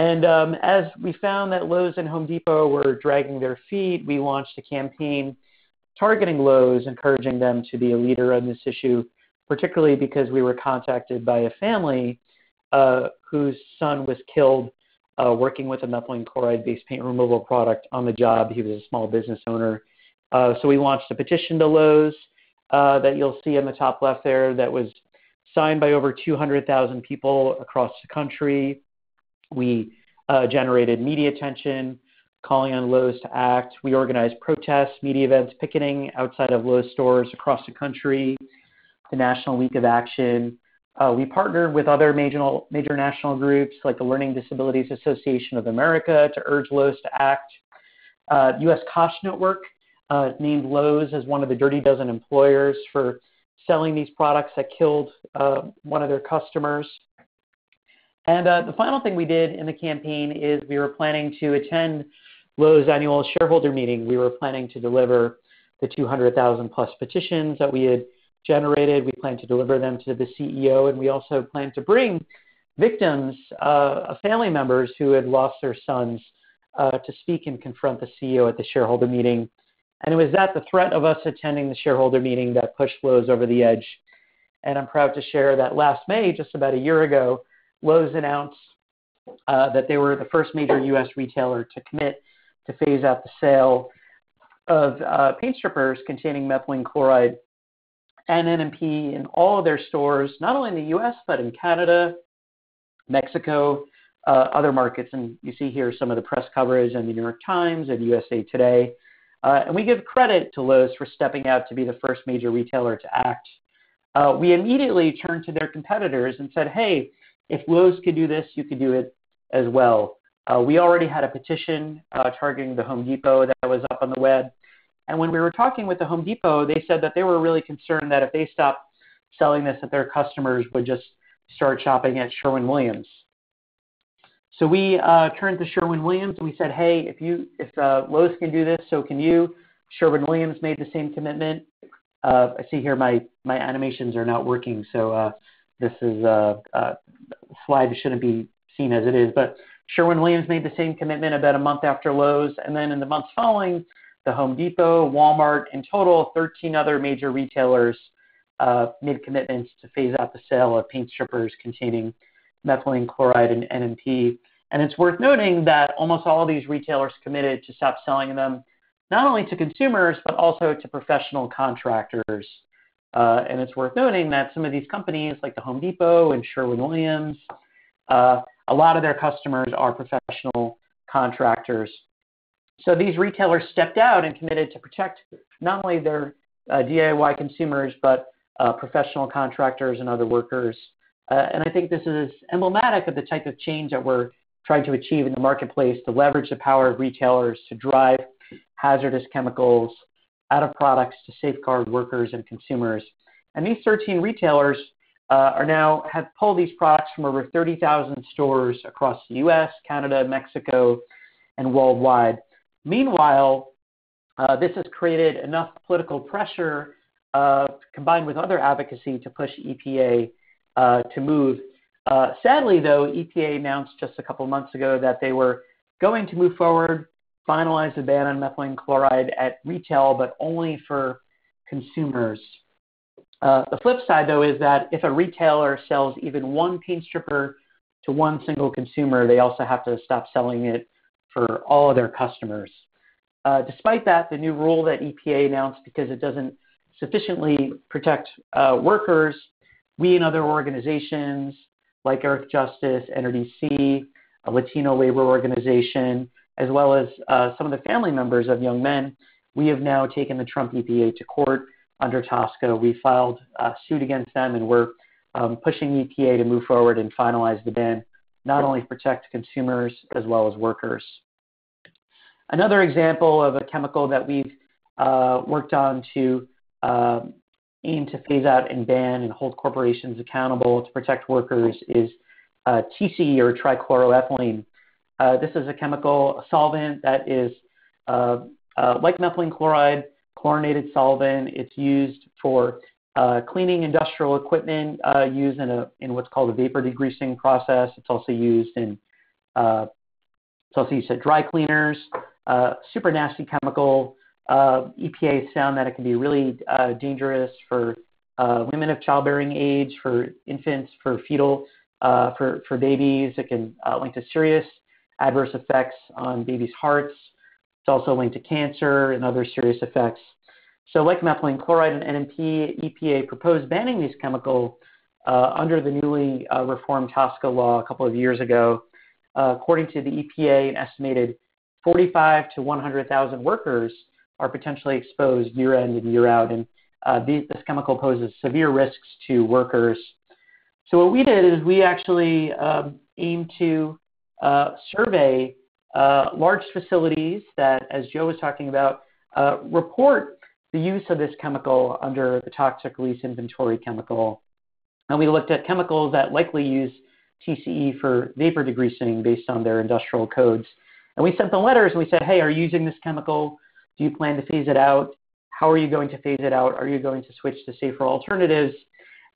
and um, as we found that Lowe's and Home Depot were dragging their feet, we launched a campaign targeting Lowe's, encouraging them to be a leader on this issue, particularly because we were contacted by a family uh, whose son was killed uh, working with a methylene chloride-based paint removal product on the job. He was a small business owner. Uh, so we launched a petition to Lowe's uh, that you'll see in the top left there that was signed by over two hundred thousand people across the country. We uh, generated media attention, calling on Lowe's to act. We organized protests, media events, picketing outside of Lowe's stores across the country, the National Week of Action. Uh, we partnered with other major, major national groups like the Learning Disabilities Association of America to urge Lowe's to act. Uh, U S Koch Network uh, named Lowe's as one of the Dirty Dozen employers for selling these products that killed uh, one of their customers. And uh, the final thing we did in the campaign is we were planning to attend Lowe's annual shareholder meeting. We were planning to deliver the two hundred thousand plus petitions that we had generated. We planned to deliver them to the C E O, and we also planned to bring victims uh, of family members who had lost their sons uh, to speak and confront the C E O at the shareholder meeting. And it was that the threat of us attending the shareholder meeting that pushed Lowe's over the edge. And I'm proud to share that last May, just about a year ago, Lowe's announced uh, that they were the first major U S retailer to commit to phase out the sale of uh, paint strippers containing methylene chloride and N M P in all of their stores, not only in the U S, but in Canada, Mexico, uh, other markets. And you see here some of the press coverage in the New York Times and U S A Today. Uh, and we give credit to Lowe's for stepping out to be the first major retailer to act. Uh, we immediately turned to their competitors and said, hey, if Lowe's could do this, you could do it as well. Uh, we already had a petition uh, targeting the Home Depot that was up on the web. And when we were talking with the Home Depot, they said that they were really concerned that if they stopped selling this, that their customers would just start shopping at Sherwin-Williams. So we uh, turned to Sherwin-Williams and we said, hey, if you, if uh, Lowe's can do this, so can you. Sherwin-Williams made the same commitment. Uh, I see here my, my animations are not working, so uh, this is a, a slide that shouldn't be seen as it is. But Sherwin-Williams made the same commitment about a month after Lowe's, and then in the months following, the Home Depot, Walmart, in total, thirteen other major retailers uh, made commitments to phase out the sale of paint strippers containing methylene chloride and N M P. And it's worth noting that almost all of these retailers committed to stop selling them, not only to consumers, but also to professional contractors. Uh, and it's worth noting that some of these companies, like the Home Depot and Sherwin-Williams, uh, a lot of their customers are professional contractors. So these retailers stepped out and committed to protect not only their uh, D I Y consumers, but uh, professional contractors and other workers. Uh, and I think this is emblematic of the type of change that we're trying to achieve in the marketplace, to leverage the power of retailers to drive hazardous chemicals out of products to safeguard workers and consumers. And these thirteen retailers uh, are now have pulled these products from over thirty thousand stores across the U S, Canada, Mexico, and worldwide. Meanwhile, uh, this has created enough political pressure uh, combined with other advocacy to push E P A Uh, to move. Uh, sadly, though, E P A announced just a couple months ago that they were going to move forward, finalize the ban on methylene chloride at retail, but only for consumers. Uh, the flip side, though, is that if a retailer sells even one paint stripper to one single consumer, they also have to stop selling it for all of their customers. Uh, despite that, the new rule that E P A announced, because it doesn't sufficiently protect uh, workers, we and other organizations like Earth Justice, N R D C, a Latino labor organization, as well as uh, some of the family members of young men, we have now taken the Trump E P A to court under TSCA. We filed a suit against them, and we're um, pushing E P A to move forward and finalize the ban, not only protect consumers as well as workers. Another example of a chemical that we've uh, worked on to uh, aim to phase out and ban and hold corporations accountable to protect workers is uh, T C E, or trichloroethylene. Uh, this is a chemical, a solvent that is uh, uh, like methylene chloride, chlorinated solvent. It's used for uh, cleaning industrial equipment uh, used in a in what's called a vapor degreasing process. It's also used in uh, it's also used at dry cleaners. Uh, super nasty chemical. uh, E P A has found that it can be really uh, dangerous for uh, women of childbearing age, for infants, for fetal, uh, for, for babies. It can uh, link to serious adverse effects on babies' hearts. It's also linked to cancer and other serious effects. So like methylene chloride and N M P, E P A proposed banning these chemicals uh, under the newly uh, reformed TSCA law a couple of years ago. Uh, according to the E P A, an estimated forty-five to one hundred thousand workers are potentially exposed year in and year out, and uh, these, this chemical poses severe risks to workers. So what we did is we actually um, aimed to uh, survey uh, large facilities that, as Joe was talking about, uh, report the use of this chemical under the Toxic Release Inventory chemical. And we looked at chemicals that likely use T C E for vapor degreasing based on their industrial codes. And we sent them letters and we said, hey, are you using this chemical? Do you plan to phase it out? How are you going to phase it out? Are you going to switch to safer alternatives?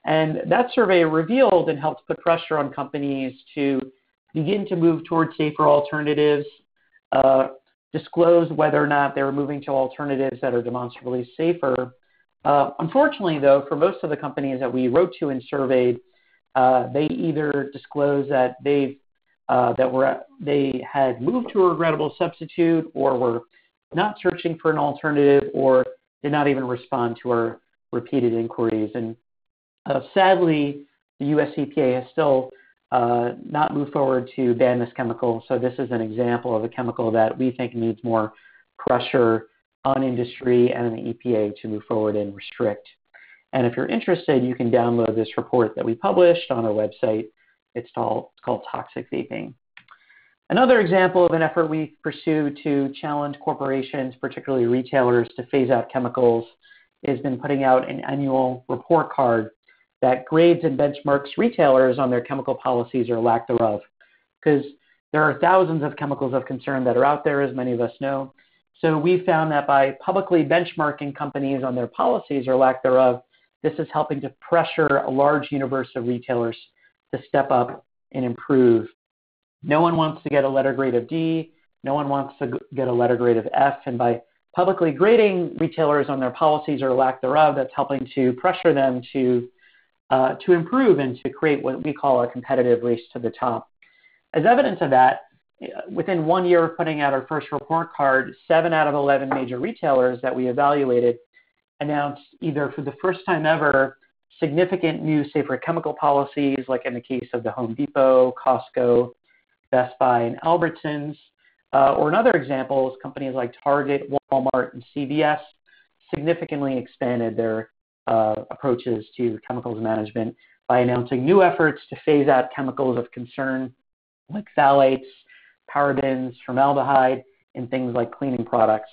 And that survey revealed and helped put pressure on companies to begin to move towards safer alternatives, uh, disclose whether or not they were moving to alternatives that are demonstrably safer. Uh, unfortunately, though, for most of the companies that we wrote to and surveyed, uh, they either disclosed that they've uh, that were they had moved to a regrettable substitute, or were not searching for an alternative, or did not even respond to our repeated inquiries. And uh, sadly, the U S E P A has still uh, not moved forward to ban this chemical. So this is an example of a chemical that we think needs more pressure on industry and the E P A to move forward and restrict. And if you're interested, you can download this report that we published on our website. It's called, it's called Toxic Vaping. Another example of an effort we pursue to challenge corporations, particularly retailers, to phase out chemicals has been putting out an annual report card that grades and benchmarks retailers on their chemical policies or lack thereof. Because there are thousands of chemicals of concern that are out there, as many of us know. So we found that by publicly benchmarking companies on their policies or lack thereof, this is helping to pressure a large universe of retailers to step up and improve. No one wants to get a letter grade of D. No one wants to get a letter grade of F. And by publicly grading retailers on their policies or lack thereof, that's helping to pressure them to uh, to improve and to create what we call a competitive race to the top. As evidence of that, within one year of putting out our first report card, seven out of eleven major retailers that we evaluated announced either for the first time ever significant new safer chemical policies, like in the case of the Home Depot, Costco, Best Buy, and Albertsons, uh, or another example is companies like Target, Walmart, and C V S significantly expanded their uh, approaches to chemicals management by announcing new efforts to phase out chemicals of concern like phthalates, parabens, formaldehyde, and things like cleaning products.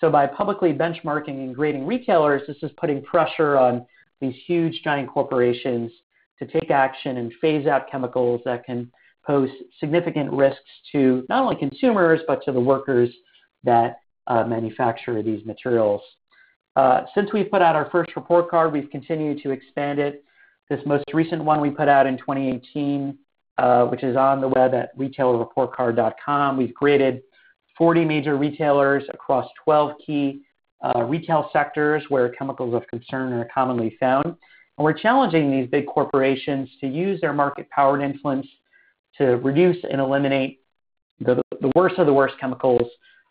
So by publicly benchmarking and grading retailers, this is putting pressure on these huge giant corporations to take action and phase out chemicals that can pose significant risks to not only consumers, but to the workers that uh, manufacture these materials. Uh, since we put out our first report card, we've continued to expand it. This most recent one we put out in twenty eighteen, uh, which is on the web at retailer report card dot com. We've graded forty major retailers across twelve key uh, retail sectors where chemicals of concern are commonly found. And we're challenging these big corporations to use their market power and influence to reduce and eliminate the, the worst of the worst chemicals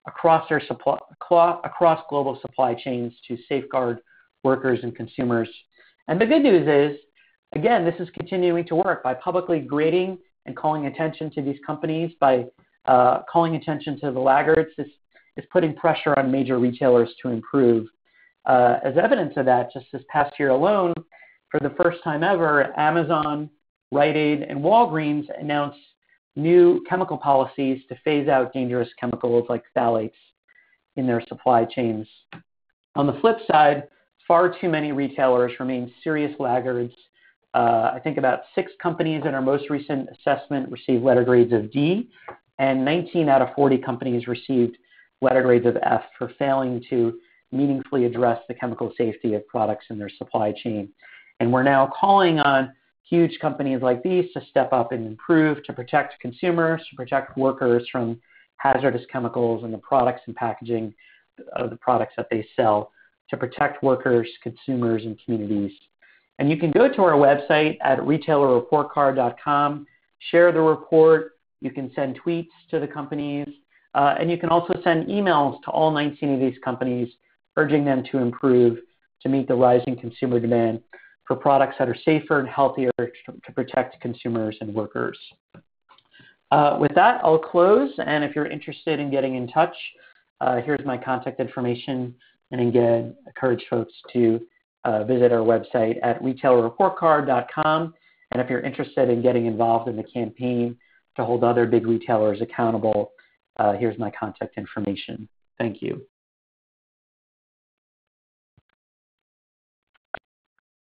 across their supply, across global supply chains to safeguard workers and consumers. And the good news is, again, this is continuing to work by publicly grading and calling attention to these companies, by uh, calling attention to the laggards. This is putting pressure on major retailers to improve. Uh, as evidence of that, just this past year alone, for the first time ever, Amazon, Rite Aid, and Walgreens announced new chemical policies to phase out dangerous chemicals like phthalates in their supply chains. On the flip side, far too many retailers remain serious laggards. Uh, I think about six companies in our most recent assessment received letter grades of D, and nineteen out of forty companies received letter grades of F for failing to meaningfully address the chemical safety of products in their supply chain. And we're now calling on huge companies like these to step up and improve, to protect consumers, to protect workers from hazardous chemicals and the products and packaging of the products that they sell to protect workers, consumers, and communities. And you can go to our website at retailer report card dot com, share the report, you can send tweets to the companies, uh, and you can also send emails to all nineteen of these companies, urging them to improve to meet the rising consumer demand for products that are safer and healthier to protect consumers and workers. Uh, with that, I'll close, and if you're interested in getting in touch, uh, here's my contact information, and again, encourage folks to uh, visit our website at retailer report card dot com, and if you're interested in getting involved in the campaign to hold other big retailers accountable, uh, here's my contact information. Thank you.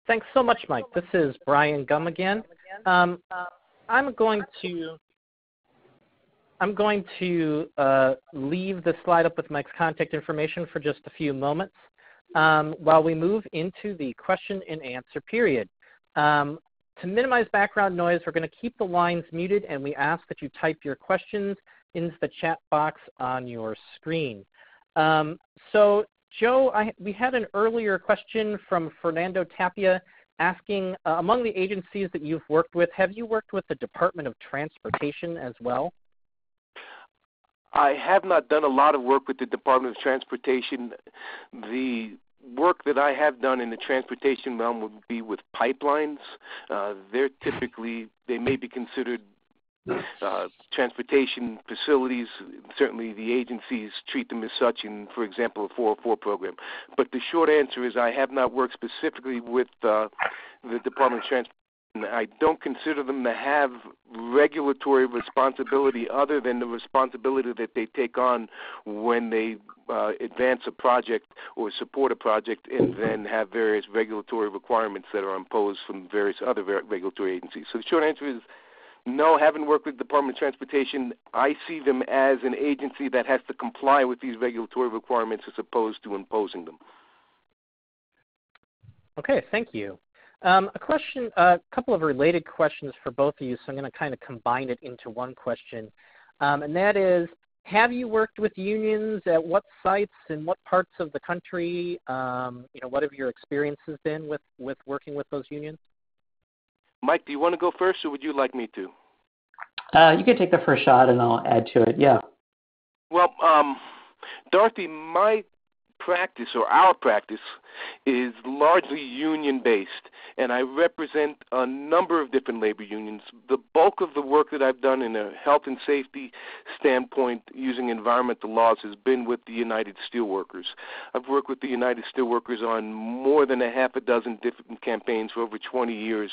Thanks so much, Mike. This is Brian Gum again. Um, I'm going to I'm going to uh, leave the slide up with Mike's contact information for just a few moments um, while we move into the question and answer period. Um, to minimize background noise, we're going to keep the lines muted, and we ask that you type your questions into the chat box on your screen. Um, so. Joe, I, we had an earlier question from Fernando Tapia asking, uh, among the agencies that you've worked with, have you worked with the Department of Transportation as well? I have not done a lot of work with the Department of Transportation. The work that I have done in the transportation realm would be with pipelines. Uh, they're typically, they may be considered Uh, transportation facilities, certainly the agencies treat them as such in, for example, a four oh four program. But the short answer is I have not worked specifically with uh, the Department of Transportation. I don't consider them to have regulatory responsibility other than the responsibility that they take on when they uh, advance a project or support a project and then have various regulatory requirements that are imposed from various other ver- regulatory agencies. So the short answer is no, haven't worked with the Department of Transportation. I see them as an agency that has to comply with these regulatory requirements as opposed to imposing them. Okay, thank you. Um, a question, a uh, couple of related questions for both of you, so I'm going to kind of combine it into one question, um, and that is, have you worked with unions at what sites and what parts of the country? Um, you know, what have your experiences been with, with working with those unions? Mike, do you want to go first, or would you like me to? Uh, you can take the first shot, and I'll add to it, yeah. Well, um, Dorothy, my practice, or our practice, is largely union-based, and I represent a number of different labor unions. The bulk of the work that I've done in a health and safety standpoint using environmental laws has been with the United Steelworkers. I've worked with the United Steelworkers on more than a half a dozen different campaigns for over twenty years,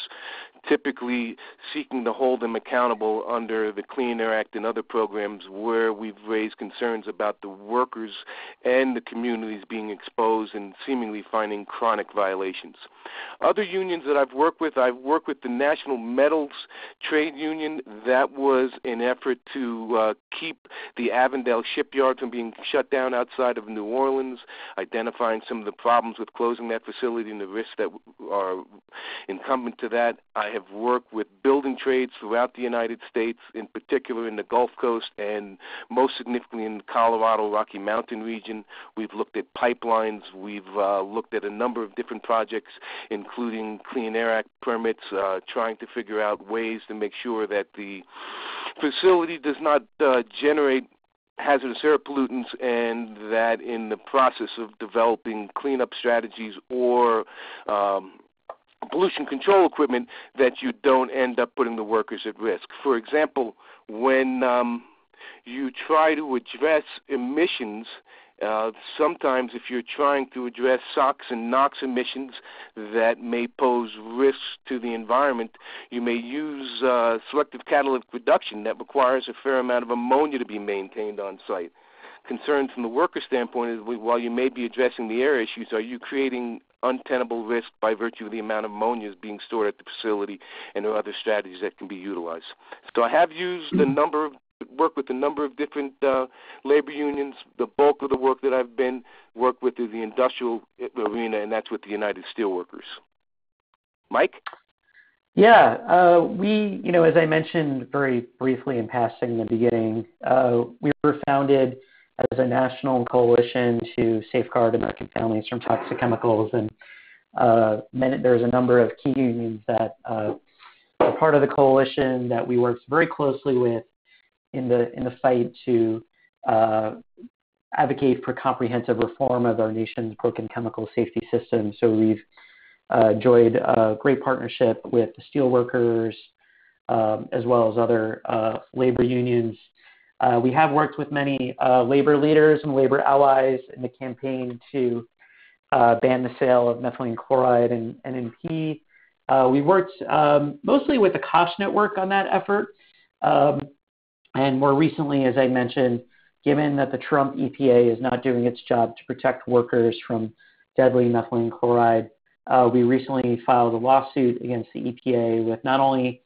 typically seeking to hold them accountable under the Clean Air Act and other programs where we've raised concerns about the workers and the communities being exposed and seemingly finding chronic violations. Other unions that I've worked with, I've worked with the National Metals Trade Union. That was an effort to uh, keep the Avondale shipyard from being shut down outside of New Orleans, identifying some of the problems with closing that facility and the risks that are incumbent to that. I have worked with building trades throughout the United States, in particular in the Gulf Coast and most significantly in the Colorado Rocky Mountain region. We've looked at pipelines. We've uh, looked at a number of different projects, including Clean Air Act permits, uh, trying to figure out ways to make sure that the facility does not uh, generate hazardous air pollutants, and that in the process of developing cleanup strategies or um, pollution control equipment, that you don't end up putting the workers at risk. For example, when um, you try to address emissions, Uh, sometimes if you're trying to address SOx and NOx emissions that may pose risks to the environment, you may use uh, selective catalytic reduction that requires a fair amount of ammonia to be maintained on site. Concern from the worker standpoint is, while you may be addressing the air issues, are you creating untenable risk by virtue of the amount of ammonia being stored at the facility and there are other strategies that can be utilized? So I have used a number of work with a number of different uh, labor unions. The bulk of the work that I've been worked with is the industrial arena, and that's with the United Steelworkers. Mike? Yeah, uh, we, you know, as I mentioned very briefly in passing in the beginning, uh, we were founded as a national coalition to safeguard American families from toxic chemicals. And uh, there's a number of key unions that uh, are part of the coalition that we worked very closely with in the in the fight to uh, advocate for comprehensive reform of our nation's broken chemical safety system. So we've uh, enjoyed a great partnership with the steelworkers, um, as well as other uh, labor unions. Uh, we have worked with many uh, labor leaders and labor allies in the campaign to uh, ban the sale of methylene chloride and N P. Uh, we worked um, mostly with the Koch Network on that effort. Um, and more recently, as I mentioned, given that the Trump E P A is not doing its job to protect workers from deadly methylene chloride, uh, we recently filed a lawsuit against the E P A with not only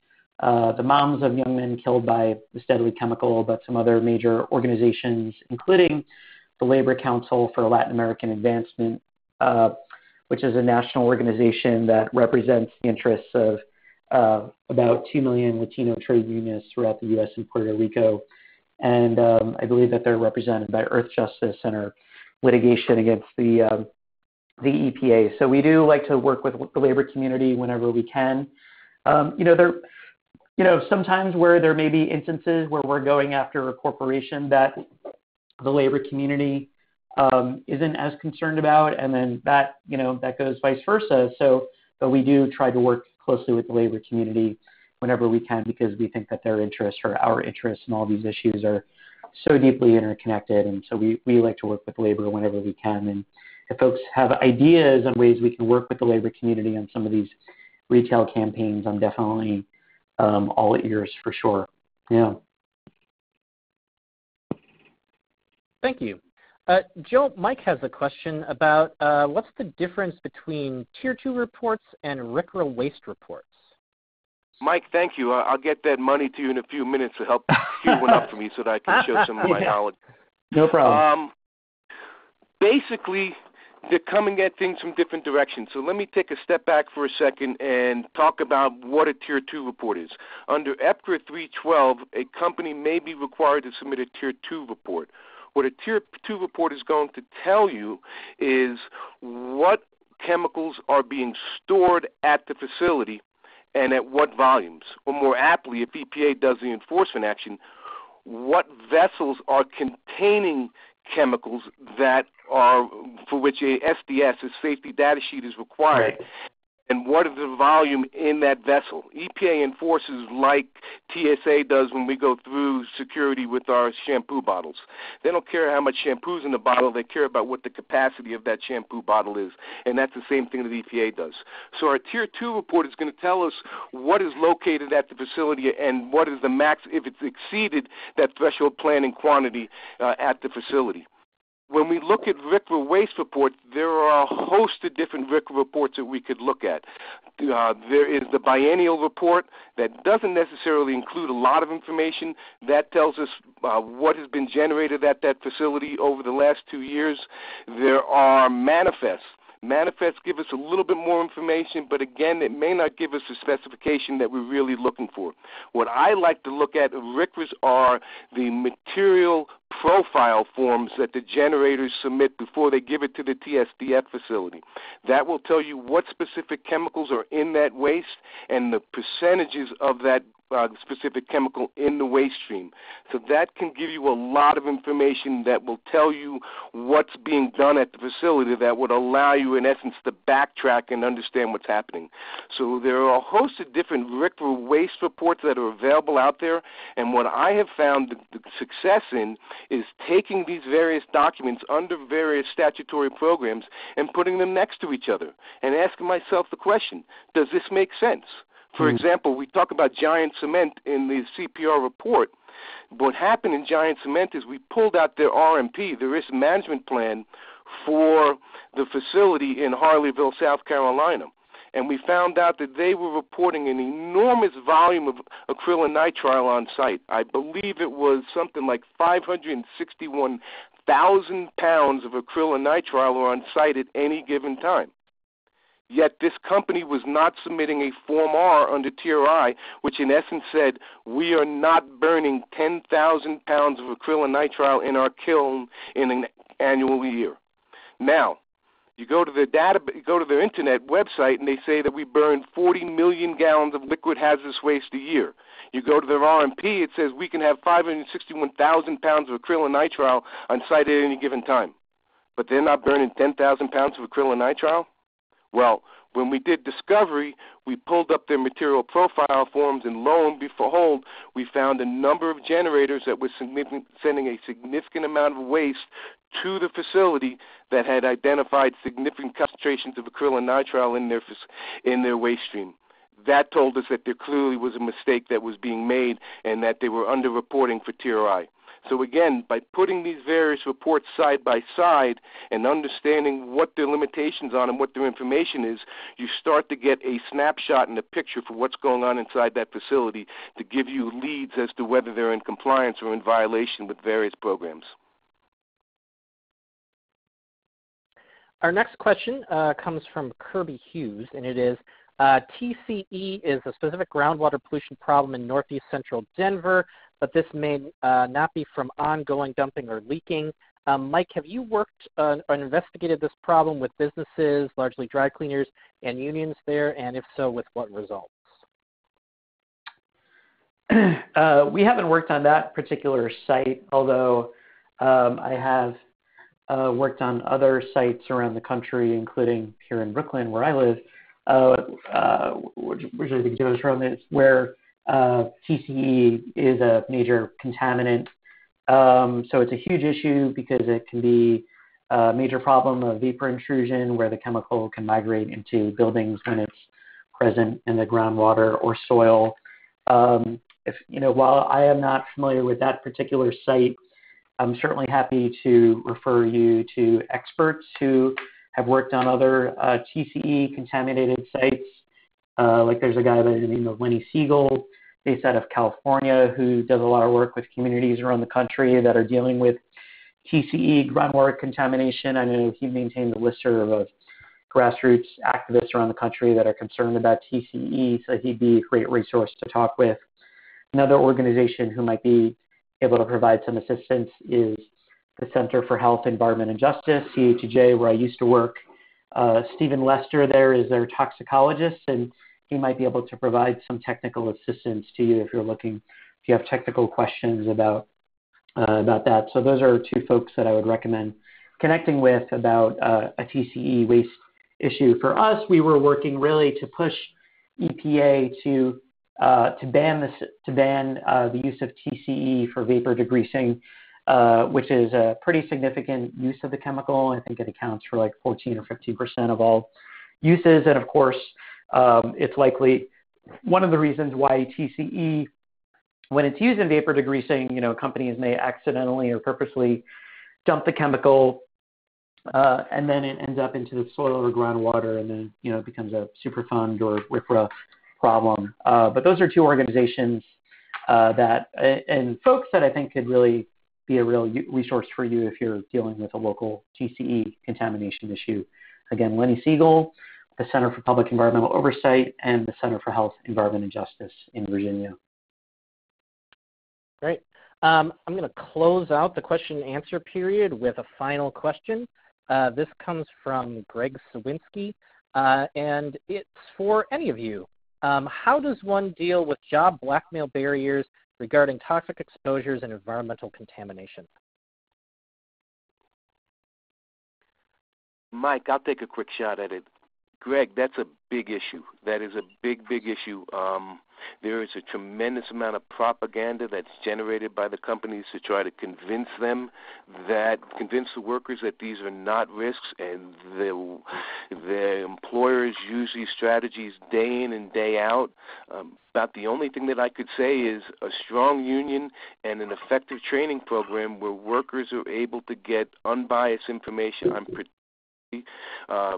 Uh, the moms of young men killed by this deadly chemical, but some other major organizations, including the Labor Council for Latin American Advancement, uh, which is a national organization that represents the interests of uh, about two million Latino trade unions throughout the U S and Puerto Rico. And um, I believe that they're represented by Earth Justice and our litigation against the, um, the E P A. So we do like to work with the labor community whenever we can. Um, you know, there You know, sometimes where there may be instances where we're going after a corporation that the labor community um, isn't as concerned about, and then that, you know, that goes vice versa. So, but we do try to work closely with the labor community whenever we can, because we think that their interests or our interests and all these issues are so deeply interconnected. And so we, we like to work with labor whenever we can. And if folks have ideas on ways we can work with the labor community on some of these retail campaigns, I'm definitely Um, all ears for sure. Yeah. Thank you. Uh, Joe, Mike has a question about uh, what's the difference between Tier two reports and R C R A waste reports? Mike, thank you. I'll get that money to you in a few minutes to help queue one up for me so that I can show some of my knowledge. No problem. Um, basically, they're coming at things from different directions. So let me take a step back for a second and talk about what a Tier two report is. Under E P C R A three twelve, a company may be required to submit a Tier two report. What a Tier two report is going to tell you is what chemicals are being stored at the facility and at what volumes. Or more aptly, if E P A does the enforcement action, what vessels are containing chemicals that are for which a S D S, a safety data sheet, is required, right, and what is the volume in that vessel. E P A enforces like T S A does when we go through security with our shampoo bottles. They don't care how much shampoo's in the bottle. They care about what the capacity of that shampoo bottle is, and that's the same thing that E P A does. So our Tier two report is going to tell us what is located at the facility and what is the max, if it's exceeded that threshold plan in quantity uh, at the facility. When we look at R C R A waste reports, there are a host of different R C R A reports that we could look at. Uh, there is the biennial report that doesn't necessarily include a lot of information. That tells us uh, what has been generated at that facility over the last two years. There are manifests. Manifests give us a little bit more information, but again, it may not give us the specification that we're really looking for. What I like to look at, R C R As, are the material profile forms that the generators submit before they give it to the T S D F facility. That will tell you what specific chemicals are in that waste and the percentages of that Uh, specific chemical in the waste stream. So that can give you a lot of information that will tell you what's being done at the facility that would allow you, in essence, to backtrack and understand what's happening. So there are a host of different R C R A waste reports that are available out there, and what I have found the, the success in is taking these various documents under various statutory programs and putting them next to each other and asking myself the question, does this make sense? For example, we talk about Giant Cement in the C P R report. What happened in Giant Cement is we pulled out their R M P, the risk management plan, for the facility in Harleyville, South Carolina. And we found out that they were reporting an enormous volume of acrylonitrile on site. I believe it was something like five hundred sixty-one thousand pounds of acrylonitrile on site at any given time. Yet this company was not submitting a Form R under T R I, which in essence said, we are not burning ten thousand pounds of acrylonitrile in our kiln in an annual year. Now, you go to their data, go to their internet website, and they say that we burn forty million gallons of liquid hazardous waste a year. You go to their R M P, it says we can have five hundred sixty-one thousand pounds of acrylonitrile on site at any given time. But they're not burning ten thousand pounds of acrylonitrile? Well, when we did discovery, we pulled up their material profile forms, and lo and behold, we found a number of generators that were sending a significant amount of waste to the facility that had identified significant concentrations of acrylonitrile in their, in their waste stream. That told us that there clearly was a mistake that was being made and that they were underreporting for T R I. So again, by putting these various reports side by side and understanding what their limitations are and what their information is, you start to get a snapshot and a picture for what's going on inside that facility to give you leads as to whether they're in compliance or in violation with various programs. Our next question uh, comes from Kirby Hughes, and it is, uh, T C E is a specific groundwater pollution problem in northeast central Denver, but this may uh, not be from ongoing dumping or leaking. Um, Mike, have you worked uh, or investigated this problem with businesses, largely dry cleaners and unions there, and if so, with what results? Uh, we haven't worked on that particular site, although um, I have uh, worked on other sites around the country, including here in Brooklyn, where I live, uh, uh, which, which I think Joe's from, is where Uh, T C E is a major contaminant, um, so it's a huge issue because it can be a major problem of vapor intrusion where the chemical can migrate into buildings when it's present in the groundwater or soil. Um, if, you know, while I am not familiar with that particular site, I'm certainly happy to refer you to experts who have worked on other uh, T C E contaminated sites. Uh, like there's a guy by the name of Lenny Siegel, based out of California, who does a lot of work with communities around the country that are dealing with T C E, groundwater contamination. I know he maintains a listserv of grassroots activists around the country that are concerned about T C E, so he'd be a great resource to talk with. Another organization who might be able to provide some assistance is the Center for Health, Environment and Justice, C H E J, where I used to work. Uh, Stephen Lester there is their toxicologist, and he might be able to provide some technical assistance to you if you're looking, if you have technical questions about uh, about that. So those are two folks that I would recommend connecting with about uh, a T C E waste issue. For us, we were working really to push E P A to uh, to ban this to ban uh, the use of T C E for vapor degreasing, Uh, which is a pretty significant use of the chemical. I think it accounts for like fourteen or fifteen percent of all uses. And of course, um, it's likely one of the reasons why T C E, when it's used in vapor degreasing, you know, companies may accidentally or purposely dump the chemical, uh, and then it ends up into the soil or groundwater, and then, you know, it becomes a Superfund or RFRA problem. Uh, but those are two organizations uh, that, and folks that I think could really be a real resource for you if you're dealing with a local T C E contamination issue. Again, Lenny Siegel, the Center for Public Environmental Oversight, and the Center for Health, Environment, and Justice in Virginia. Great. Um, I'm going to close out the question and answer period with a final question. Uh, this comes from Greg Sawinski, uh, and it's for any of you. Um, how does one deal with job blackmail barriers regarding toxic exposures and environmental contamination? Mike, I'll take a quick shot at it. Greg, that's a big issue. That is a big, big issue. Um, there is a tremendous amount of propaganda that's generated by the companies to try to convince them that, convince the workers that these are not risks, and the, the employers use these strategies day in and day out. Um, about the only thing that I could say is a strong union and an effective training program where workers are able to get unbiased information. I'm particularly uh,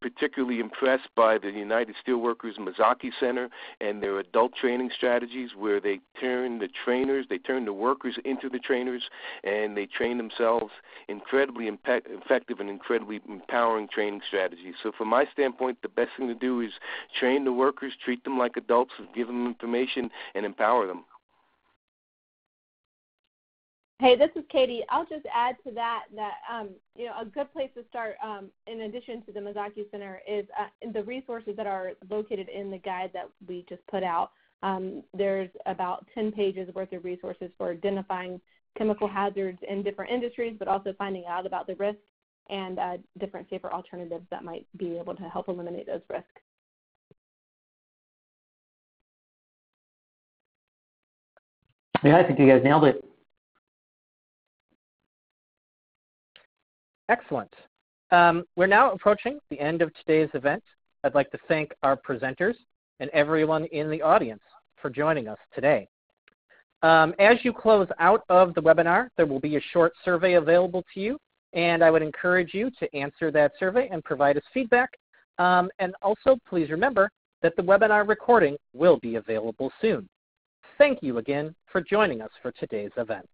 particularly impressed by the United Steelworkers Mazzocchi Center and their adult training strategies, where they turn the trainers, they turn the workers into the trainers, and they train themselves. Incredibly impact, effective and incredibly empowering training strategies. So from my standpoint, the best thing to do is train the workers, treat them like adults, give them information, and empower them. Hey, this is Katie. I'll just add to that that um, you know, a good place to start, um, in addition to the Mazzocchi Center, is uh, the resources that are located in the guide that we just put out. Um, there's about ten pages worth of resources for identifying chemical hazards in different industries, but also finding out about the risk and uh, different safer alternatives that might be able to help eliminate those risks. Yeah, I think you guys nailed it. Excellent. Um, we're now approaching the end of today's event. I'd like to thank our presenters and everyone in the audience for joining us today. Um, as you close out of the webinar, there will be a short survey available to you, and I would encourage you to answer that survey and provide us feedback. Um, and also, please remember that the webinar recording will be available soon. Thank you again for joining us for today's event.